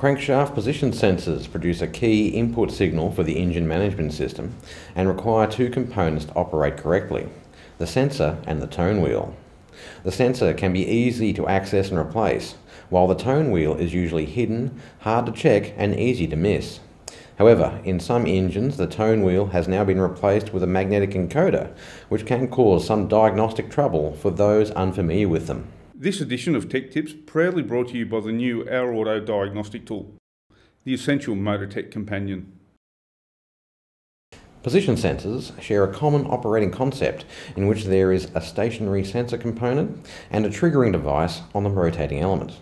Crankshaft position sensors produce a key input signal for the engine management system and require two components to operate correctly, the sensor and the tone wheel. The sensor can be easy to access and replace, while the tone wheel is usually hidden, hard to check and easy to miss. However, in some engines the tone wheel has now been replaced with a magnetic encoder, which can cause some diagnostic trouble for those unfamiliar with them. This edition of Tech Tips proudly brought to you by the new Our Auto diagnostic tool, the essential motor tech companion. Position sensors share a common operating concept in which there is a stationary sensor component and a triggering device on the rotating element.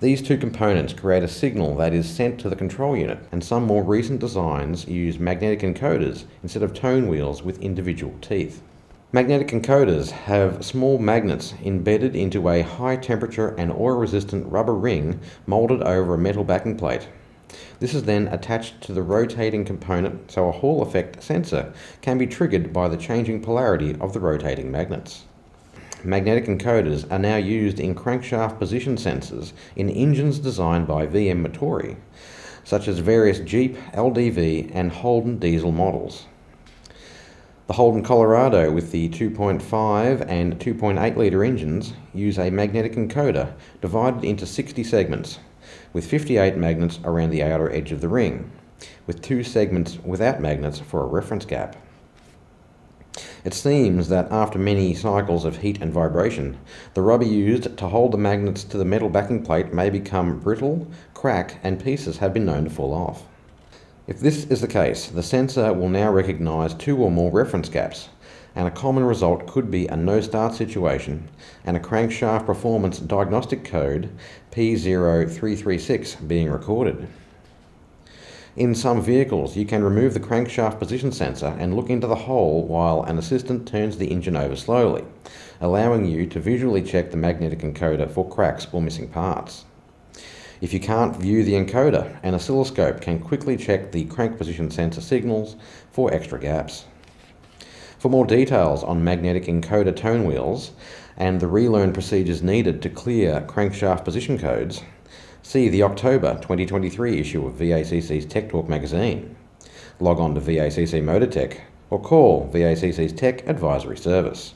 These two components create a signal that is sent to the control unit, and some more recent designs use magnetic encoders instead of tone wheels with individual teeth. Magnetic encoders have small magnets embedded into a high temperature and oil-resistant rubber ring molded over a metal backing plate. This is then attached to the rotating component, so a Hall effect sensor can be triggered by the changing polarity of the rotating magnets. Magnetic encoders are now used in crankshaft position sensors in engines designed by VM Motori, such as various Jeep, LDV and Holden diesel models. The Holden Colorado with the 2.5 and 2.8 litre engines use a magnetic encoder divided into 60 segments, with 58 magnets around the outer edge of the ring, with 2 segments without magnets for a reference gap. It seems that after many cycles of heat and vibration, the rubber used to hold the magnets to the metal backing plate may become brittle, crack, and pieces have been known to fall off. If this is the case, the sensor will now recognise 2 or more reference gaps, and a common result could be a no-start situation and a crankshaft performance diagnostic code P0336 being recorded. In some vehicles, you can remove the crankshaft position sensor and look into the hole while an assistant turns the engine over slowly, allowing you to visually check the magnetic encoder for cracks or missing parts. If you can't view the encoder, an oscilloscope can quickly check the crank position sensor signals for extra gaps. For more details on magnetic encoder tone wheels and the relearn procedures needed to clear crankshaft position codes, see the October 2023 issue of VACC's Tech Talk magazine. Log on to VACC Motor Tech or call VACC's Tech Advisory Service.